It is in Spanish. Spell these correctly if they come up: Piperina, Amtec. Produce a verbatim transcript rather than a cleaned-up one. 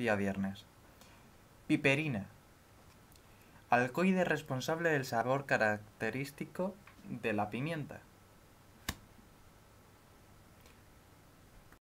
día viernes. Piperina. Alcohol responsable del sabor característico de la pimienta.